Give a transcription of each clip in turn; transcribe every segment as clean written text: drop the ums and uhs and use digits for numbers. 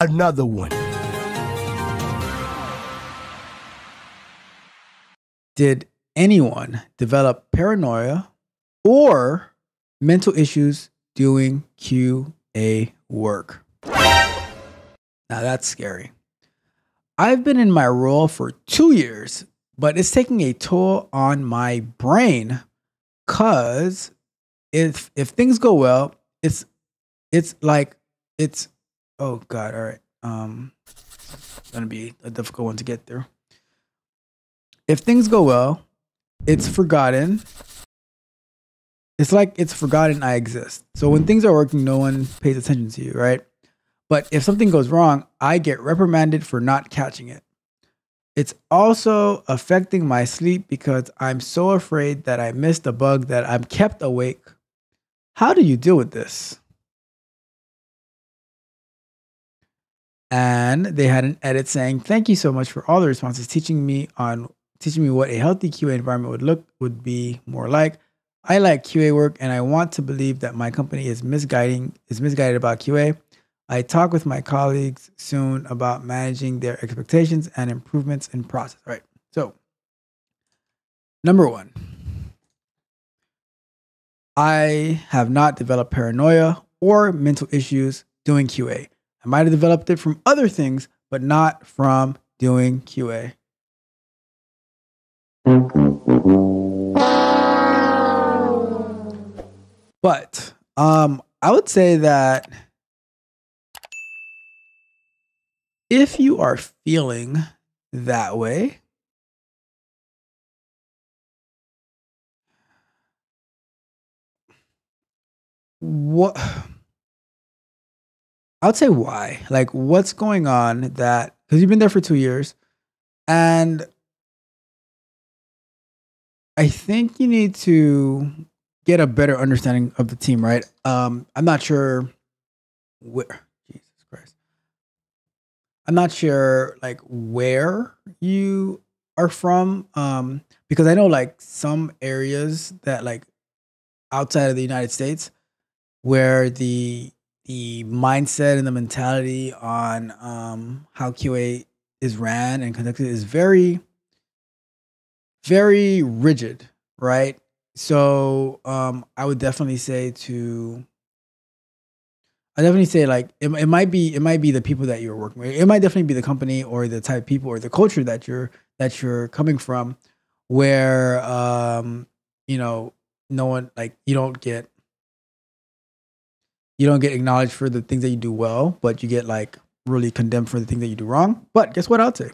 another one. Did anyone develop paranoia or mental issues doing QA work? Now that's scary. I've been in my role for 2 years, but it's taking a toll on my brain because if things go well, it's oh God, all right. It's gonna be a difficult one to get through. If things go well, it's forgotten. It's like it's forgotten I exist. So when things are working, no one pays attention to you, right? But if something goes wrong, I get reprimanded for not catching it. It's also affecting my sleep because I'm so afraid that I missed a bug that I'm kept awake. How do you deal with this? And they had an edit saying, "Thank you so much for all the responses, teaching me what a healthy QA environment would be more like. I like QA work, and I want to believe that my company is misguided about QA. I talk with my colleagues soon about managing their expectations and improvements in process." All right. So, number one, I have not developed paranoia or mental issues doing QA. I might have developed it from other things, but not from doing QA. But I would say that if you are feeling that way, what I'd say why, like what's going on that, because you've been there for 2 years and I think you need to get a better understanding of the team, right? I'm not sure where, Jesus Christ. I'm not sure like where you are from because I know like some areas that like outside of the United States where the mindset and the mentality on how QA is ran and conducted is very, very rigid, right? So I would definitely say like it might be the people that you're working with. It might definitely be the company or the type of people or the culture that you're coming from, where you know, no one, like you don't get acknowledged for the things that you do well, but you get like really condemned for the things that you do wrong. But guess what I'd say?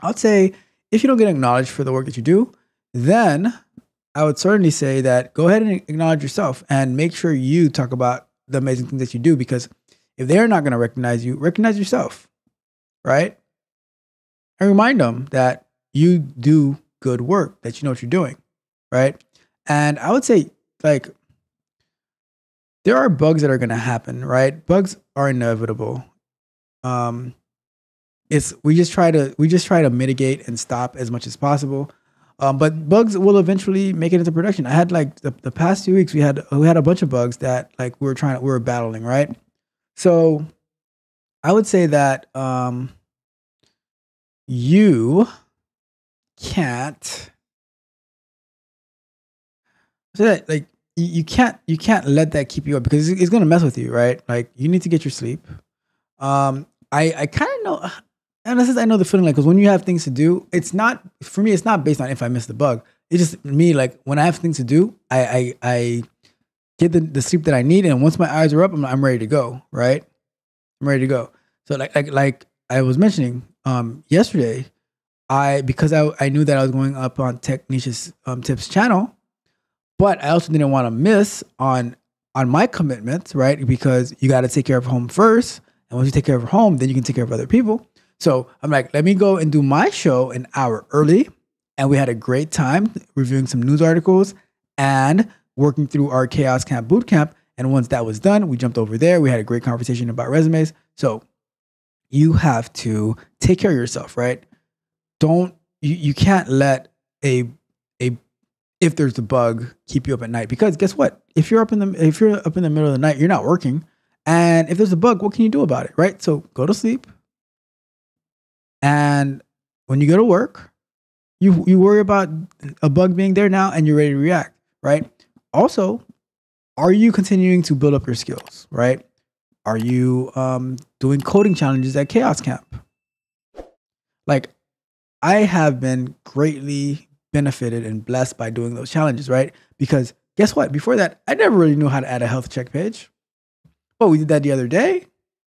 I'd say if you don't get acknowledged for the work that you do, then I would certainly say that go ahead and acknowledge yourself and make sure you talk about the amazing things that you do, because if they're not going to recognize you, recognize yourself, right? And remind them that you do good work, that you know what you're doing, right? And I would say like, there are bugs that are going to happen, right? Bugs are inevitable. We just try to mitigate and stop as much as possible. But bugs will eventually make it into production. I had like the past 2 weeks we had a bunch of bugs that like we were battling, right? So I would say that you can't say that like. You can't let that keep you up because it's going to mess with you, right? Like you need to get your sleep. I kind of know, and this is, I know the feeling, like, because when you have things to do, it's not, for me, it's not based on if I miss the bug. It's just me, like when I have things to do, I get the sleep that I need, and once my eyes are up, I'm ready to go, right? I'm ready to go. So like I was mentioning yesterday, because I knew that I was going up on Tech Niche's Tips channel. But I also didn't want to miss on my commitments, right? Because you got to take care of home first. And once you take care of home, then you can take care of other people. So I'm like, let me go and do my show an hour early. And we had a great time reviewing some news articles and working through our Chaos Camp bootcamp. And once that was done, we jumped over there. We had a great conversation about resumes. So you have to take care of yourself, right? Don't, you can't let if there's a bug, keep you up at night, because guess what? If you're up in the middle of the night, you're not working, And if there's a bug, what can you do about it, right? So go to sleep. And when you go to work, you worry about a bug being there now and you're ready to react, right? Also, are you continuing to build up your skills, right? Are you doing coding challenges at Chaos Camp? Like, I have been greatly benefited and blessed by doing those challenges, right? Because guess what? Before that, I never really knew how to add a health check page. But we did that the other day.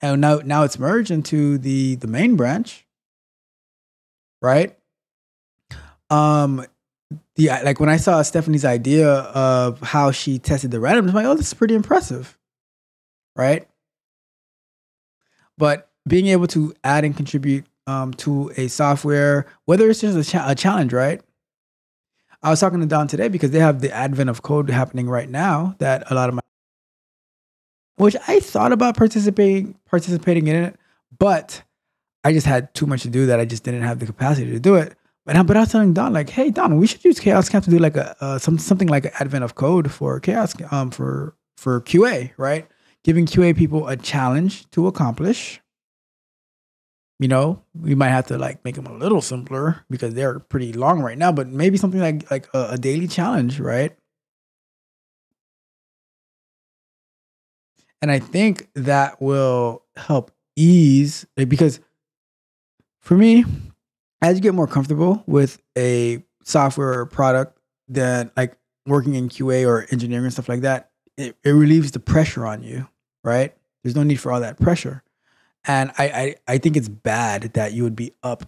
And now it's merged into the main branch, right? Like when I saw Stephanie's idea of how she tested the randomness, I'm like, oh, this is pretty impressive, right? But being able to add and contribute to a software, whether it's just a challenge, right? I was talking to Don today because they have the Advent of Code happening right now that a lot of my, which I thought about participating in it, but I just had too much to do that I just didn't have the capacity to do it. But I was telling Don, like, hey, Don, we should use Chaos Camp to do like a something like an Advent of Code for Chaos for QA, right? Giving QA people a challenge to accomplish. You know, we might have to like make them a little simpler because they're pretty long right now, but maybe something like a daily challenge, right? And I think that will help ease, because for me, as you get more comfortable with a software or product, then like working in QA or engineering and stuff like that, it relieves the pressure on you, right? There's no need for all that pressure. And I think it's bad that you would be up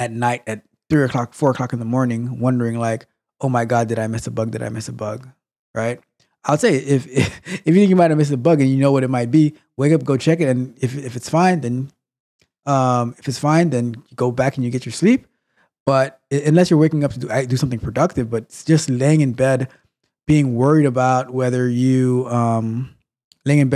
at night at 3 o'clock, 4 o'clock in the morning, wondering like, oh my God, did I miss a bug? Did I miss a bug? Right? I'll say if you think you might have missed a bug and you know what it might be, wake up, go check it. And if it's fine, then you go back and you get your sleep. But unless you're waking up to do something productive, but it's just laying in bed, being worried about whether you missed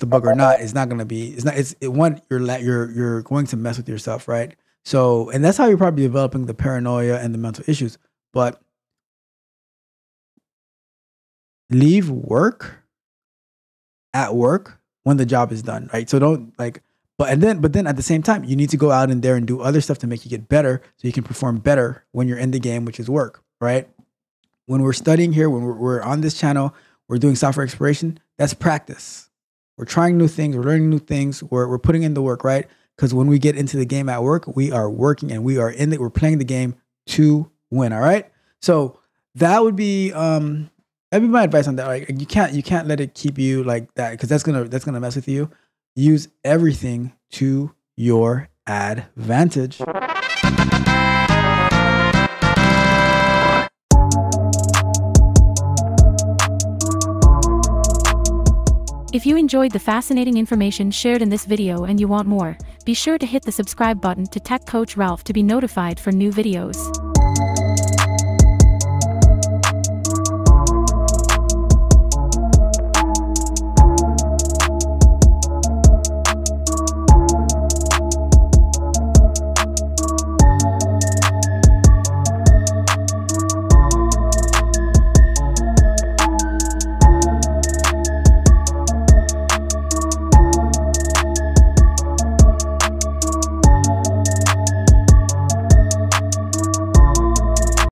the bug or not, it's not going to be, you're going to mess with yourself, right? So, and that's how you're probably developing the paranoia and the mental issues. But leave work at work when the job is done, right? So don't like, but then at the same time, you need to go out in there and do other stuff to make you get better so you can perform better when you're in the game, which is work, right? When we're studying here, when we're on this channel, we're doing software exploration, that's practice. We're trying new things, we're learning new things, we're putting in the work, right? Because when we get into the game at work, we are working and we are in it, we're playing the game to win, all right? So that would be, that'd be my advice on that. Like, you can't let it keep you like that, because that's gonna mess with you. Use everything to your advantage. If you enjoyed the fascinating information shared in this video and you want more, be sure to hit the subscribe button to Tech Coach Ralph to be notified for new videos.